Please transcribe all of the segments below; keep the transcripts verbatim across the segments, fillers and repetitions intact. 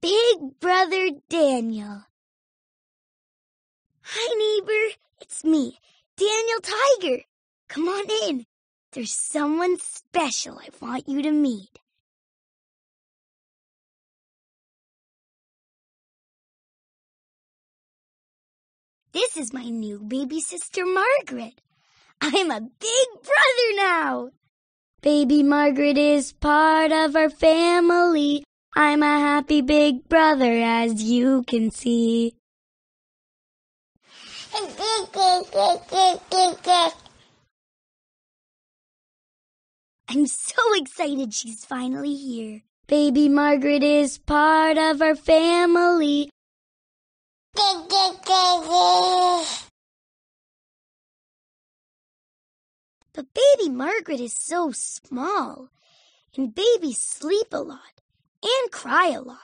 Big Brother Daniel. Hi, neighbor. It's me, Daniel Tiger. Come on in. There's someone special I want you to meet. This is my new baby sister, Margaret. I'm a big brother now. Baby Margaret is part of our family. I'm a happy big brother, as you can see. I'm so excited she's finally here. Baby Margaret is part of our family. But Baby Margaret is so small, and babies sleep a lot and cry a lot.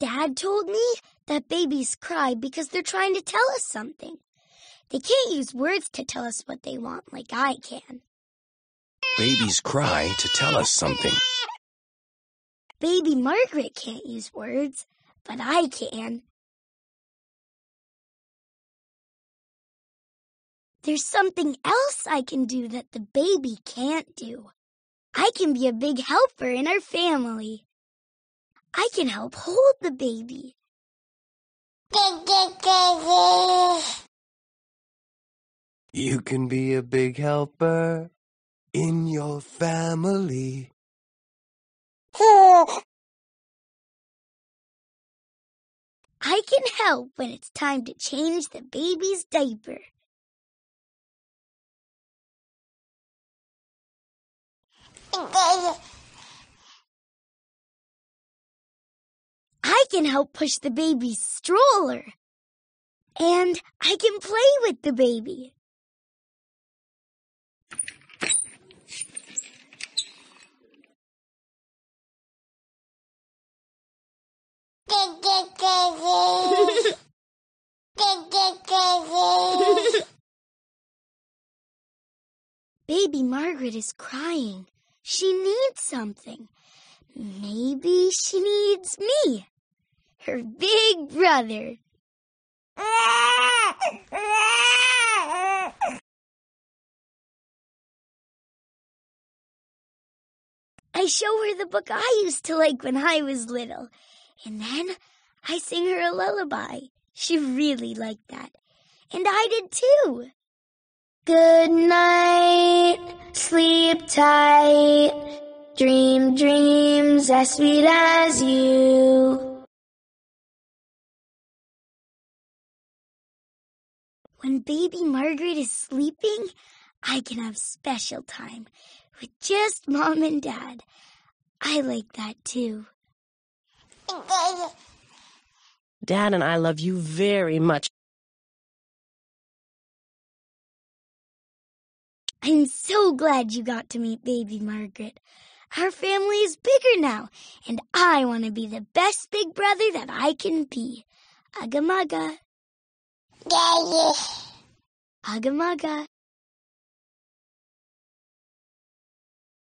Dad told me that babies cry because they're trying to tell us something. They can't use words to tell us what they want like I can. Babies cry to tell us something. Baby Margaret can't use words, but I can. There's something else I can do that the baby can't do. I can be a big helper in our family. I can help hold the baby. You can be a big helper in your family. I can help when it's time to change the baby's diaper. I can help push the baby's stroller. And I can play with the baby. Baby Margaret is crying. She needs something. Maybe she needs me, her big brother. I show her the book I used to like when I was little, and then I sing her a lullaby. She really liked that, and I did too. Good night, sleep tight, dream dreams as sweet as you. When Baby Margaret is sleeping, I can have special time with just Mom and Dad. I like that too. Dad and I love you very much. I'm so glad you got to meet Baby Margaret. Our family is bigger now, and I want to be the best big brother that I can be. Ugga mugga. Ugga mugga.